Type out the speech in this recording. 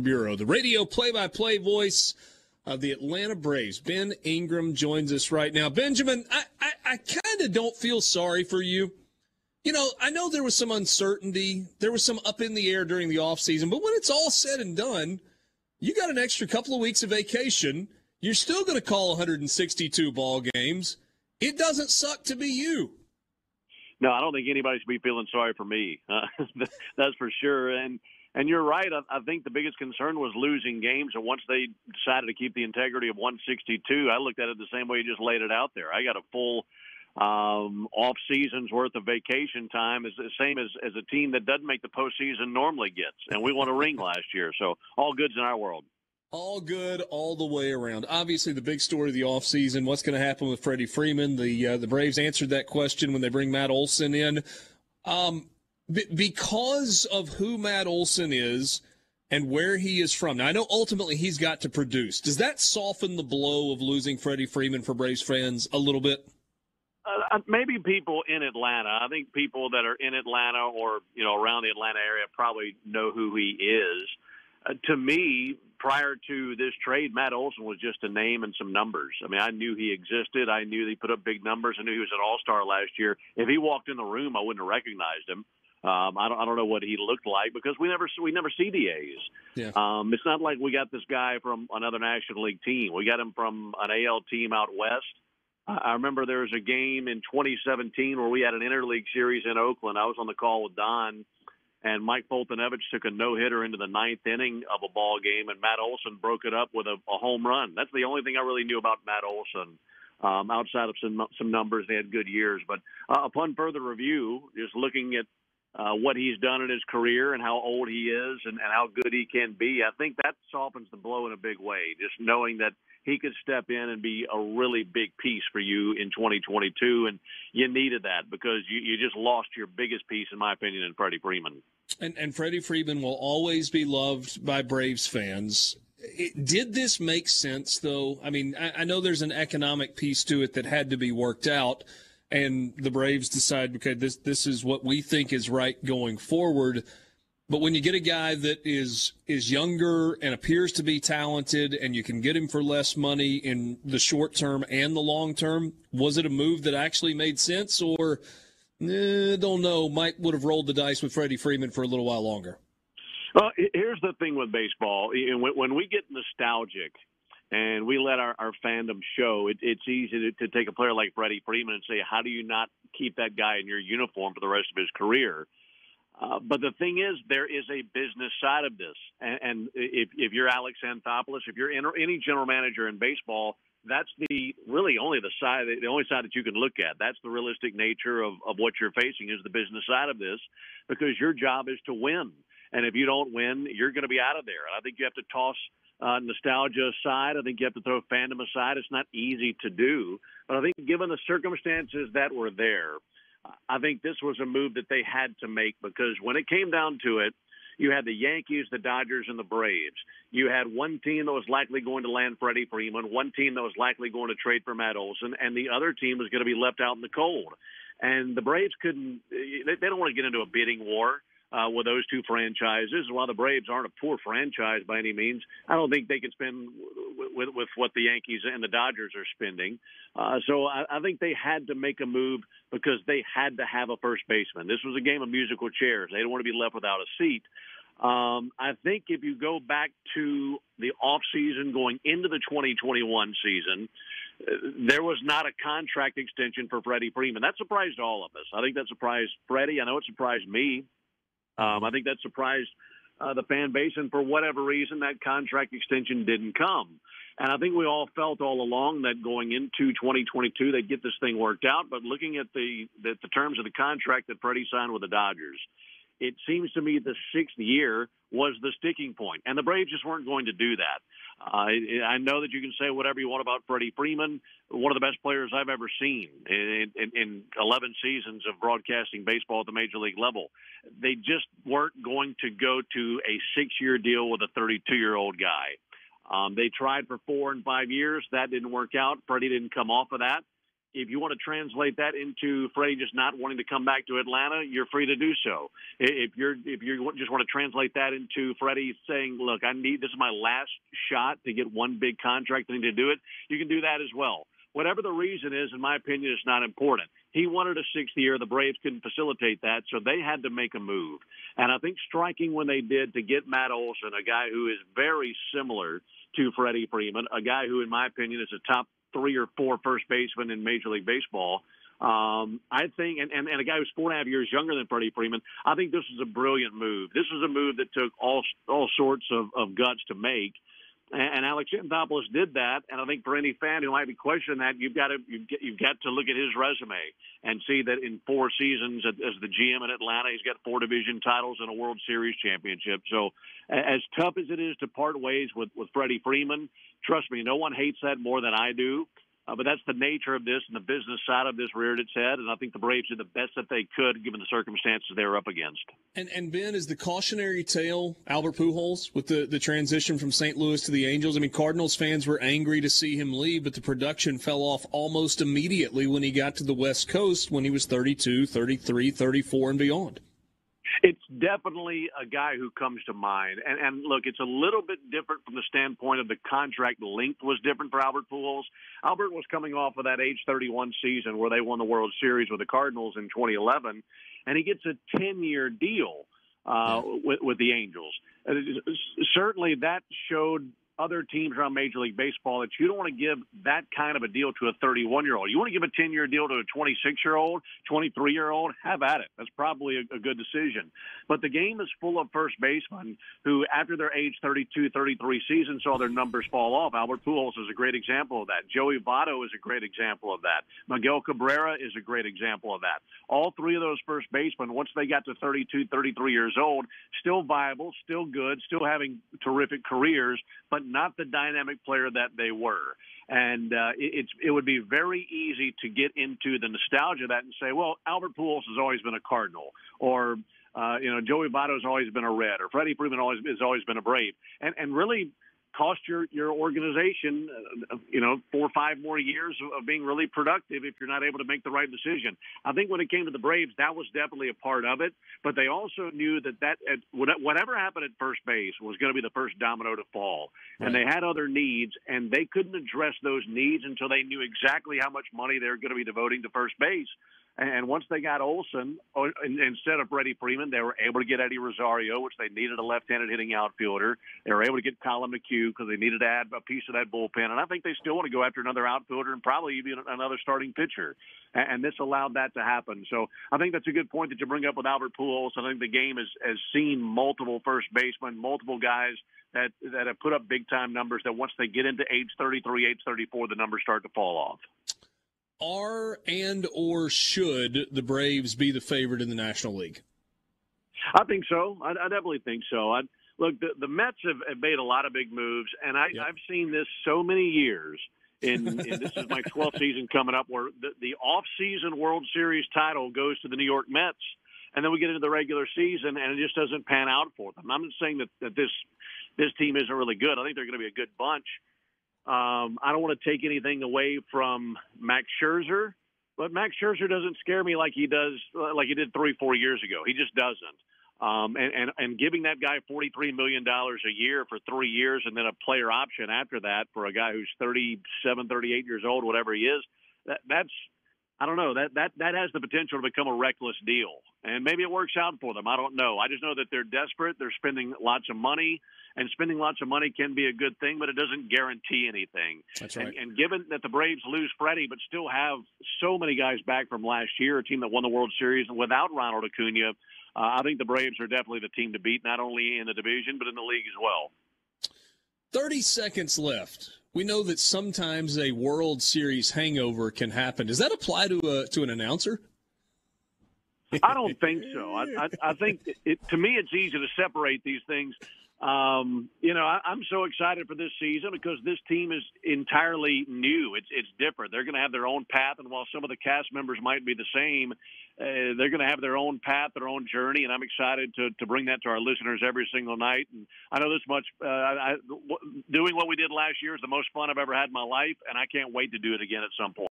Bureau, the radio play-by-play voice of the Atlanta Braves. Ben Ingram joins us right now. Benjamin, I kind of don't feel sorry for you. You know, I know there was some uncertainty. There was some up in the air during the offseason. But when it's all said and done, you got an extra couple of weeks of vacation. You're still going to call 162 ball games. It doesn't suck to be you. No, I don't think anybody should be feeling sorry for me. That's for sure. And you're right. I think the biggest concern was losing games. And once they decided to keep the integrity of 162, I looked at it the same way you just laid it out there. I got a full off-season's worth of vacation time, is the same as a team that doesn't make the postseason normally gets. And we won a ring last year. So all good's in our world. All good all the way around. Obviously, the big story of the offseason, what's going to happen with Freddie Freeman. The Braves answered that question when they bring Matt Olson in. Because of who Matt Olson is and where he is from. Now, I know ultimately he's got to produce. Does that soften the blow of losing Freddie Freeman for Braves fans a little bit? Maybe people in Atlanta. I think people that are in Atlanta or, you know, around the Atlanta area probably know who he is. To me, prior to this trade, Matt Olson was just a name and some numbers. I mean, I knew he existed. I knew that he put up big numbers. I knew he was an all-star last year. If he walked in the room, I wouldn't have recognized him. I don't know what he looked like because we never see the A's. Yeah. It's not like we got this guy from another National League team. We got him from an AL team out west. I remember there was a game in 2017 where we had an interleague series in Oakland. I was on the call with Don, and Mike Foltynewicz took a no-hitter into the ninth inning of a ball game, and Matt Olson broke it up with a home run. That's the only thing I really knew about Matt Olson. Outside of some numbers, they had good years. But upon further review, just looking at what he's done in his career and how old he is and how good he can be, I think that softens the blow in a big way, just knowing that he could step in and be a really big piece for you in 2022, and you needed that because you just lost your biggest piece, in my opinion, in Freddie Freeman. And Freddie Freeman will always be loved by Braves fans. Did this make sense, though? I mean, I know there's an economic piece to it that had to be worked out, and the Braves decide, okay, this is what we think is right going forward. But when you get a guy that is younger and appears to be talented and you can get him for less money in the short term and the long term, was it a move that actually made sense? Or, don't know, Mike would have rolled the dice with Freddie Freeman for a little while longer? Well, here's the thing with baseball. When we get nostalgic and we let our fandom show, it's easy to take a player like Freddie Freeman and say, how do you not keep that guy in your uniform for the rest of his career? But the thing is, there is a business side of this. And if you're Alex Anthopoulos, if you're any general manager in baseball, that's the only side that you can look at. That's the realistic nature of what you're facing is the business side of this, because your job is to win. And if you don't win, you're going to be out of there. And I think you have to toss nostalgia aside. I think you have to throw fandom aside. It's not easy to do. But I think given the circumstances that were there, I think this was a move that they had to make because when it came down to it, you had the Yankees, the Dodgers, and the Braves. You had one team that was likely going to land Freddie Freeman, one team that was likely going to trade for Matt Olson, and the other team was going to be left out in the cold. And the Braves they don't want to get into a bidding war with those two franchises. While the Braves aren't a poor franchise by any means, I don't think they could spend with what the Yankees and the Dodgers are spending. So I think they had to make a move because they had to have a first baseman. This was a game of musical chairs. They didn't want to be left without a seat. I think if you go back to the offseason going into the 2021 season, there was not a contract extension for Freddie Freeman. That surprised all of us. I think that surprised Freddie. I know it surprised me. I think that surprised the fan base, and for whatever reason, that contract extension didn't come. And I think we all felt all along that going into 2022, they'd get this thing worked out. But looking at the terms of the contract that Freddie signed with the Dodgers, it seems to me the sixth year was the sticking point, and the Braves just weren't going to do that. I know that you can say whatever you want about Freddie Freeman, one of the best players I've ever seen in 11 seasons of broadcasting baseball at the major league level. They just weren't going to go to a 6-year deal with a 32-year-old guy. They tried for 4 and 5 years. That didn't work out. Freddie didn't come off of that. If you want to translate that into Freddie just not wanting to come back to Atlanta, you're free to do so. If you just want to translate that into Freddie saying, look, this is my last shot to get one big contract, I need to do it, you can do that as well. Whatever the reason is, in my opinion, it's not important. He wanted a sixth year. The Braves couldn't facilitate that, so they had to make a move. And I think striking when they did to get Matt Olson, a guy who is very similar to Freddie Freeman, a guy who, in my opinion, is a top 3 or 4 first baseman in Major League Baseball, I think, and a guy who's 4.5 years younger than Freddie Freeman, I think this is a brilliant move. This is a move that took all sorts of guts to make, and Alex Anthopoulos did that. And I think for any fan who might be questioning that, you've got to look at his resume and see that in 4 seasons as the GM in Atlanta, he's got 4 division titles and a World Series championship. So as tough as it is to part ways with Freddie Freeman, trust me, no one hates that more than I do. But that's the nature of this, and the business side of this reared its head, and I think the Braves did the best that they could given the circumstances they were up against. And Ben, is the cautionary tale Albert Pujols with the transition from St. Louis to the Angels? I mean, Cardinals fans were angry to see him leave, but the production fell off almost immediately when he got to the West Coast when he was 32, 33, 34, and beyond. It's definitely a guy who comes to mind. And look, it's a little bit different from the standpoint of the contract length was different for Albert Pujols. Albert was coming off of that age 31 season where they won the World Series with the Cardinals in 2011, and he gets a 10-year deal with the Angels. Certainly that showed other teams around Major League Baseball that you don't want to give that kind of a deal to a 31-year-old. You want to give a 10-year deal to a 26-year-old, 23-year-old, have at it. That's probably a good decision. But the game is full of first basemen who, after their age 32, 33 season, saw their numbers fall off. Albert Pujols is a great example of that. Joey Votto is a great example of that. Miguel Cabrera is a great example of that. All 3 of those first basemen, once they got to 32, 33 years old, still viable, still good, still having terrific careers, but not the dynamic player that they were. And it would be very easy to get into the nostalgia of that and say, well, Albert Pujols has always been a Cardinal, or Joey Votto has always been a Red, or Freddie Freeman has always been a Brave. And really cost your organization, 4 or 5 more years of being really productive if you're not able to make the right decision. I think when it came to the Braves, that was definitely a part of it, but they also knew that whatever happened at first base was going to be the first domino to fall, and they had other needs, and they couldn't address those needs until they knew exactly how much money they were going to be devoting to first base. And once they got Olson, instead of Freddie Freeman, they were able to get Eddie Rosario, which they needed a left-handed hitting outfielder. They were able to get Colin McHugh because they needed to add a piece of that bullpen. And I think they still want to go after another outfielder and probably even another starting pitcher. And this allowed that to happen. So I think that's a good point that you bring up with Albert Pujols. I think the game has seen multiple first basemen, multiple guys that have put up big-time numbers that once they get into age 33, age 34, the numbers start to fall off. Are and or should the Braves be the favorite in the National League? I think so. I definitely think so. Look, the Mets have made a lot of big moves, and I've seen this so many years. And this is my 12th season coming up, where the off-season World Series title goes to the New York Mets, and then we get into the regular season, and it just doesn't pan out for them. I'm not saying that this team isn't really good. I think they're going to be a good bunch. I don't want to take anything away from Max Scherzer, but Max Scherzer doesn't scare me like he did 3-4 years ago. He just doesn't. And giving that guy $43 million a year for 3 years and then a player option after that for a guy who's 37, 38 years old, whatever he is, that's I don't know. That has the potential to become a reckless deal. And maybe it works out for them. I don't know. I just know that they're desperate. They're spending lots of money, and spending lots of money can be a good thing, but it doesn't guarantee anything. That's right. And given that the Braves lose Freddie but still have so many guys back from last year, a team that won the World Series without Ronald Acuna, I think the Braves are definitely the team to beat, not only in the division but in the league as well. 30 seconds left. We know that sometimes a World Series hangover can happen. Does that apply to an announcer? I don't think so. I think to me it's easy to separate these things. I'm so excited for this season because this team is entirely new. It's different. They're going to have their own path, and while some of the cast members might be the same, they're going to have their own path, their own journey, and I'm excited to bring that to our listeners every single night. And I know this much, doing what we did last year is the most fun I've ever had in my life, and I can't wait to do it again at some point.